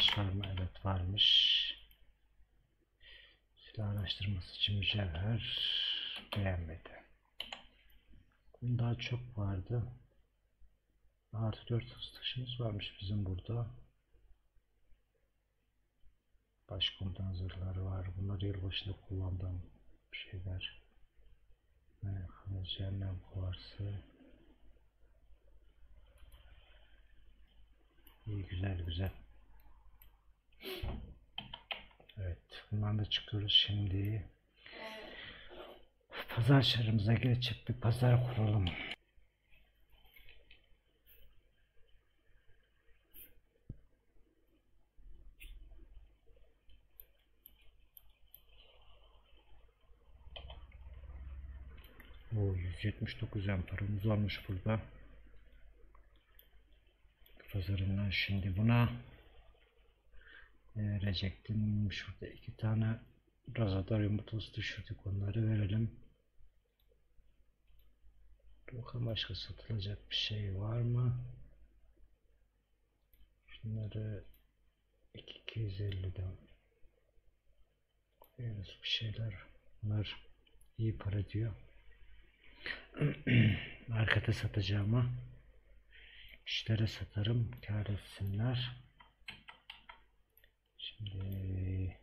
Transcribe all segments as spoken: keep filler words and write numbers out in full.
arkadaşlarım, evet varmış. Silah araştırması için mücevher beğenmedi. Bunun daha çok vardı. Artı dört taşımız varmış bizim burada. Başkomutan zırhları var. Bunlar yılbaşında kullandığım şeyler. Mekanı, cehennem kuvarsı. İyi, güzel güzel. Evet, bundan da çıkıyoruz şimdi. Pazar çarımıza geçip bir pazar kuralım. O yüz yetmiş dokuz en paramız varmış burada. Pazarından şimdi buna verecektim. Şurada iki tane razadar yumurtası düşürdük, onları verelim. Bakalım başka satılacak bir şey var mı? Şunları iki yüz elli'den koyuyoruz bir şeyler. Bunlar iyi para diyor. Arkada satacağıma kişilere satarım, kâr etsinler. Şimdi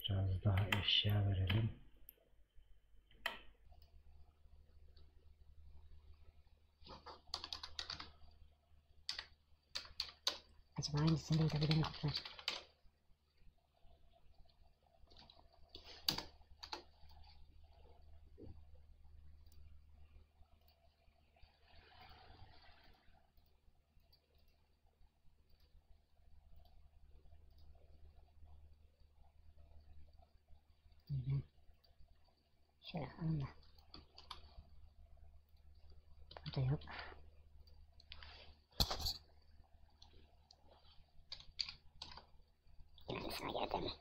biraz daha eşya verelim. Acaba hangisini de kabul etmezler? Şöyle alalım da. Burada yok. Gelmesine geldi mi?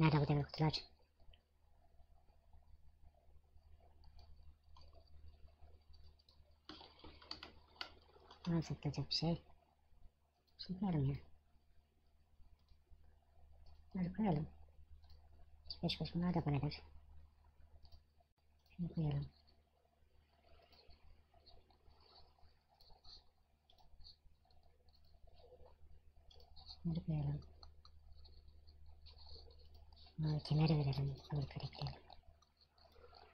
Nerede bu demir kutular? Var satılacak bir şey. Şunu koyalım ya. Bunları koyalım. beş beş bunlar da paradır. Şunu koyalım. Bunları koyalım. Aa, kenara verelim, alır körekleyelim.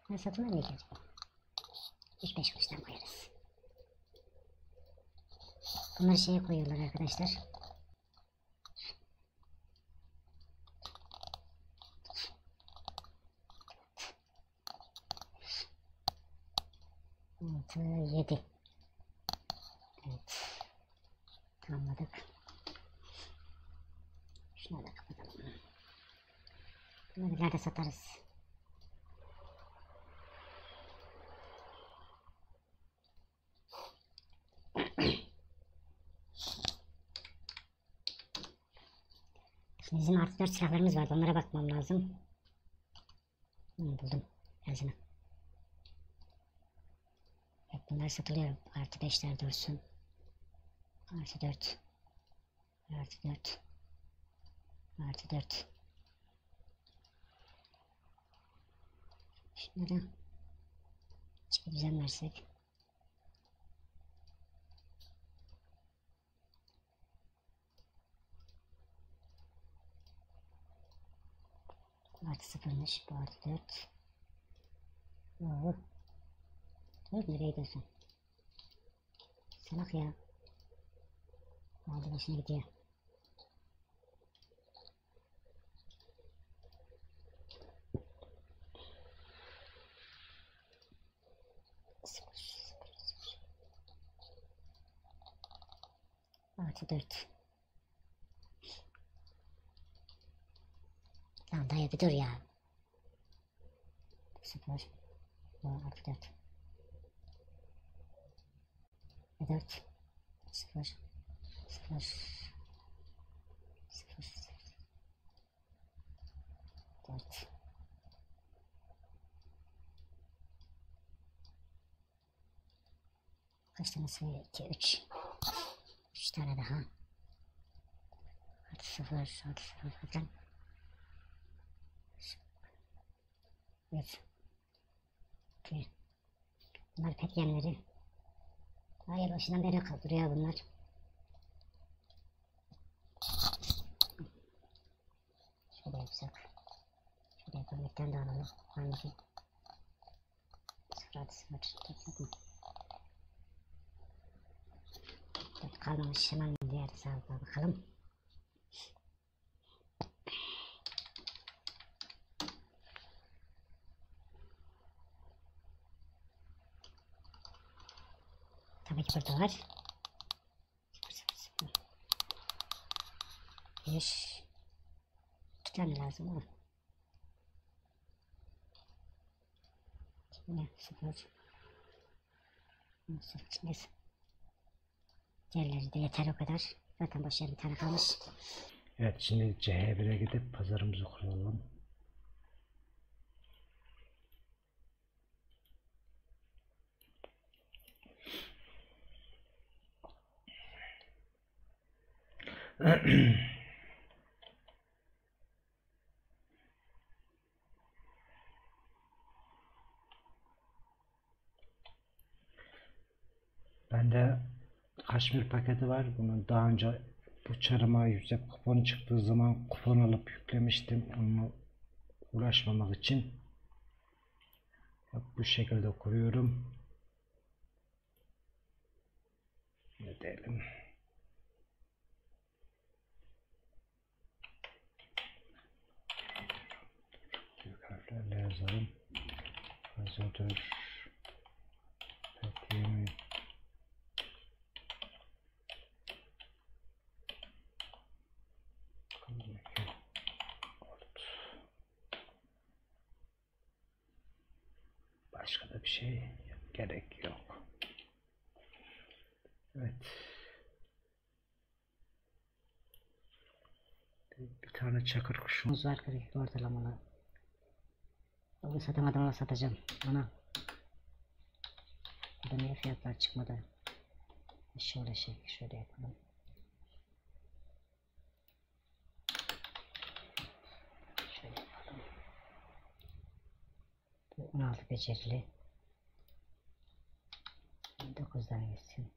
Ha, satılır mıydı acaba? üç beş kuştan koyarız. Bunları şeye koyuyorlar arkadaşlar. altı yedi. Evet. Tamamladık. Şunları da kapatalım. Bunları nerede satarız? Şimdi bizim artı dört silahlarımız vardı, onlara bakmam lazım. Hmm, buldum yazını. Evet, bunlar satılıyor. Artı beşler dursun. Artı dört. Artı dört. Artı dört. Şunlara çıkıp düzen versek. Bu artı sıfırmış, bu artı dört. Oo. Dur, nereye gidiyorsun? Salak ya. Aldı başına gidiyor. Artı dört. Lan dayı bir dur ya. Sıfır. Bu artı dört. dört sıfır sıfır sıfır dört kaç tane sayı? iki üç üç tane daha artı sıfır artı sıfır zaten üç iki bunlar pek yemleri. Hayır, başından beri kaldırıyor bunlar. Şöyle yapsak. Şöyle yapalım, bir tane daha alalım. Hangisi? sıfır artı sıfır. Yapsak mı? dört kalmamış. Hemen diğer sağlığa bakalım. Tabii ki burada var. beş. iki tane lazım ama. Yine sıfır. Neyse. Diğerleri de yeter o kadar. Zaten başarılı bir tane kalmış. Evet, şimdi C H bir'e gidip pazarımızı kuralım. Bende kaşmir paketi var. Bunu daha önce bu çarıma yüksek kupon çıktığı zaman kupon alıp yüklemiştim. Onunla uğraşmamak için bu şekilde kuruyorum. Ne diyelim? Şöyle yazalım. Hazırdır. Peki. Başka da bir şey gerek yok. Evet. Bir tane çakır kuşumuz var. Kırık ortalamalı. Onu satamadım ama satacağım. Ana. Burada niye fiyatlar çıkmadı? Şöyle şey, şöyle yapalım. Şöyle yapalım. Bu on altı becerili. dokuzdan gitsin.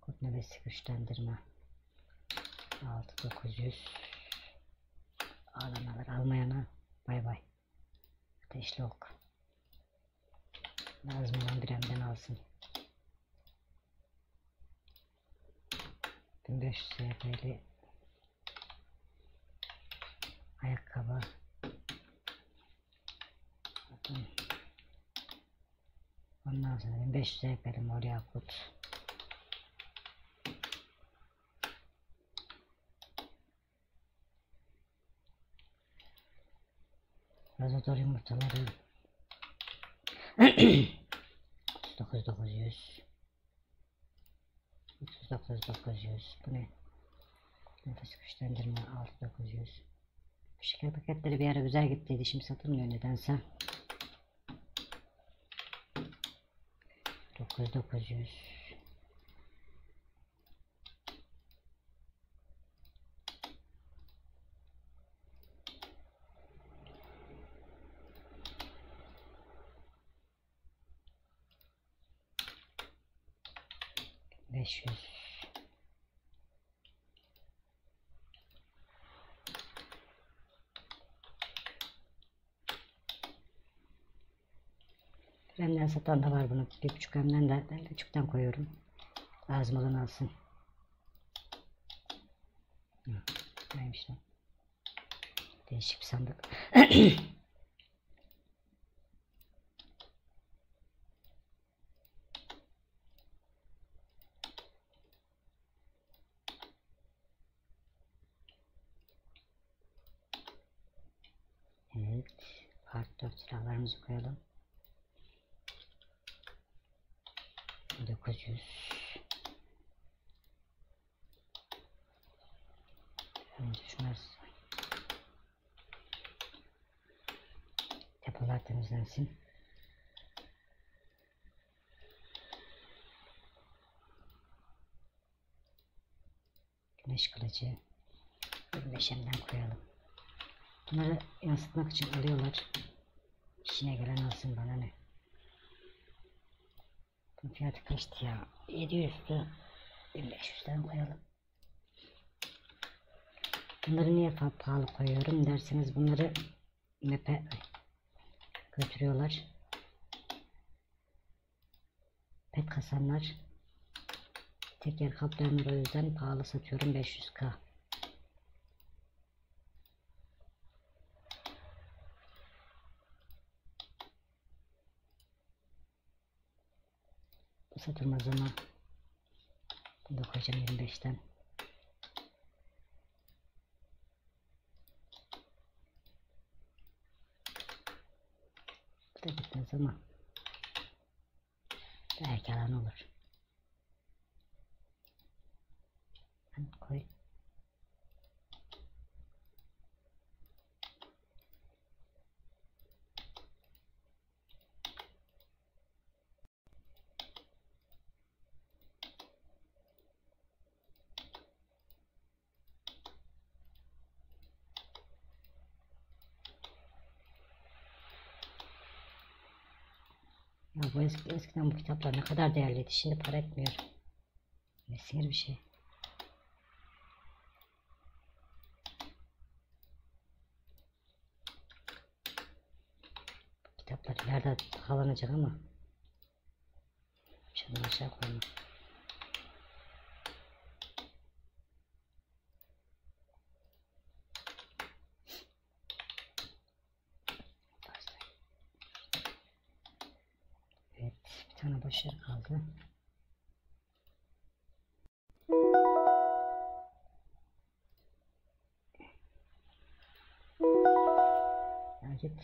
Kod nöbesi güçlendirme. altı bin dokuz yüz. Alanalar almayana bay bay. Ateşli ok. Lazım olan biremden alsın. bin beş yüz T L'li ayakkabı. Bakın. Ondan sonra bin beş yüz T L'li mor yakut. Lazador yumurtaları dokuz bin dokuz yüz üç yüz doksan dokuz yüz. Bu ne? Nefes güçlendirme altı bin dokuz yüz. Şeker paketleri bir ara güzel gittiydi, şimdi satılmıyor nedense. dokuz bin dokuz yüz beş yüz Remden satan da var bunu. bir buçuk remden de küçükten koyuyorum. Lazım olan alsın. Neymiş lan? Değişik bir sandık. Part dört silahlarımızı koyalım. dokuz yüz Düşmez. Depolar temizlensin. Güneş kılıcı. Beşemden koyalım. Bunları yansıtmak için alıyorlar. İşine gelen alsın, bana ne. Bu fiyatı kaçtı ya? yedi yüzdü. bin beş yüzden koyalım. Bunları niye pahalı koyuyorum derseniz, bunları mepe götürüyorlar. Pet kasanlar. Tek yer kaplayanlar, o yüzden pahalı satıyorum. beş yüz bin. Bu satılmaz ama. Bunu da koyacağım yirmi beşten. Bu da gitmez ama. Belki alan olur. Ben koy. Ya bu eski, eskiden bu kitaplar ne kadar değerliydi, şimdi para etmiyor. Ne sinir bir şey. Bu kitaplar nerede havalanacak ama. Şunu aşağı koyalım. Sana boş yer kaldı. Ya git.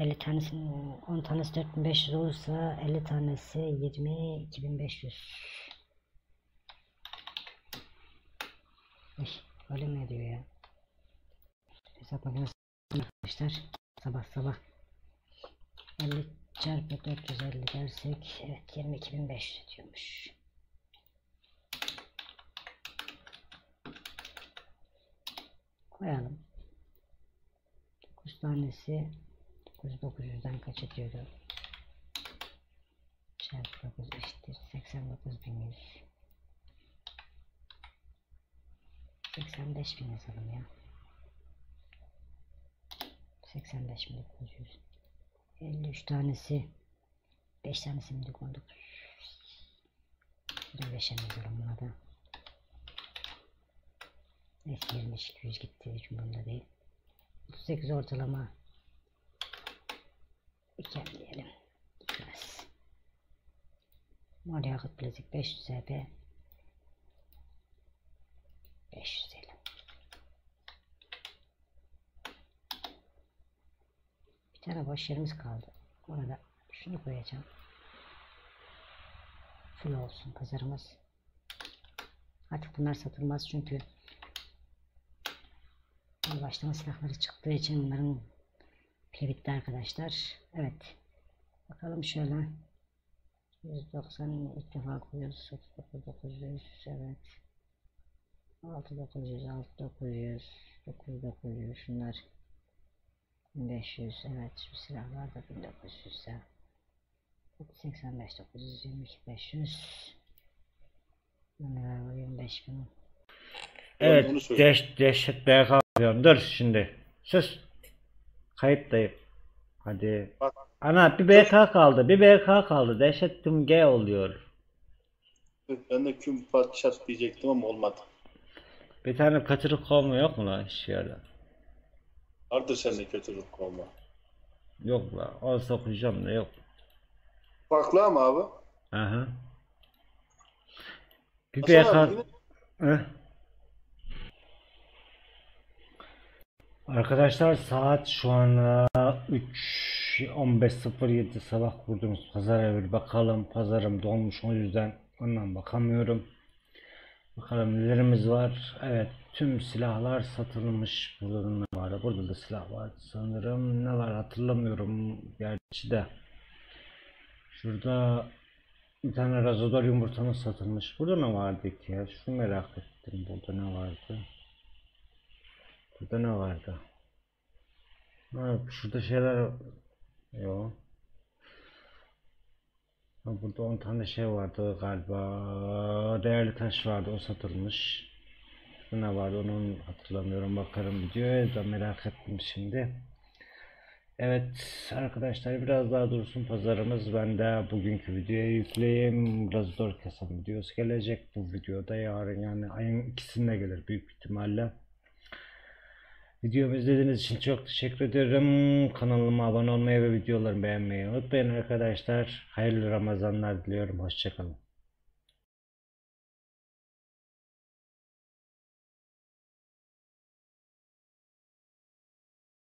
elli tanesi, on tanesi dört bin beş yüz olursa elli tanesi yirmi iki bin beş yüz. Öyle mi diyor ya? Hesap makinesi yapmışlar. Sabah sabah elli çarpı dört yüz elli dersek, evet, yirmi iki bin beş yüz diyormuş. Koyalım. dokuz tanesi dokuz bin dokuz yüzden kaç ediyordu? Çarpı dokuz eşittir seksen dokuz bin yüz. seksen beş bin yazalım ya. seksen beş bin dokuz yüz. elli üç tanesi beş tanesi mi dokunduk? beşe yazalım buna da. Neyse, yirmi iki yüz gitti, hiç bunda değil. otuz sekiz ortalama iken diyelim. Gitmez. Mor yakıt bilezik beş yüz E P. beş yüz diyelim. Bir tane boş yerimiz kaldı. Ona da şunu koyacağım. Full olsun pazarımız. Artık bunlar satılmaz çünkü başlama silahları çıktığı için bunların pili bitti arkadaşlar. Evet. Bakalım şöyle. yüz doksan ilk defa koyuyoruz. dokuz bin dokuz yüz. Evet. altı bin dokuz yüz. altı bin dokuz yüz. dokuz bin dokuz yüz. Şunlar. bin beş yüz, evet, şu silahlar da bin dokuz yüz ya. seksen beş bin dokuz yüz, yirmi iki bin beş yüz. yirmi beş bin. Evet, deş, dehşet B K alıyorum. Dur şimdi. Sus. Kayıttayım. Hadi. Bak. Ana bir B K kaldı, bir B K kaldı. Dehşet tüm G oluyor. Ben de küm patşat diyecektim ama olmadı. Bir tane kaçırık kovma yok mu lan şu yerden? Vardır sende kötü ruh olma. Yok la, onu sokacağım da yok. Farklı ama abi. Aha. Bir B K... Yine... Arkadaşlar saat şu an üç on beş sıfır yedi sabah kurduğumuz pazara bir bakalım. Pazarım dolmuş, o yüzden ondan bakamıyorum. Bakalım nelerimiz var. Evet, tüm silahlar satılmış. Burada ne var? Burada da silah var sanırım. Ne var hatırlamıyorum gerçi de. Şurada bir tane razodar yumurtanın satılmış. Burada ne vardı ki ya? Şunu merak ettim. Burada ne vardı? Burada ne vardı? Ha, şurada şeyler yok. Burada on tane şey vardı galiba. Değerli taş vardı, o satılmış. Ne vardı onun hatırlamıyorum, bakarım videoya da, merak ettim şimdi. Evet arkadaşlar, biraz daha dursun pazarımız, ben de bugünkü videoya yükleyeyim. Biraz zor kasam videosu gelecek bu videoda, yarın yani ayın ikisinde gelir büyük ihtimalle. Videomu izlediğiniz için çok teşekkür ederim. Kanalıma abone olmayı ve videolarımı beğenmeyi unutmayın arkadaşlar. Hayırlı Ramazanlar diliyorum. Hoşçakalın.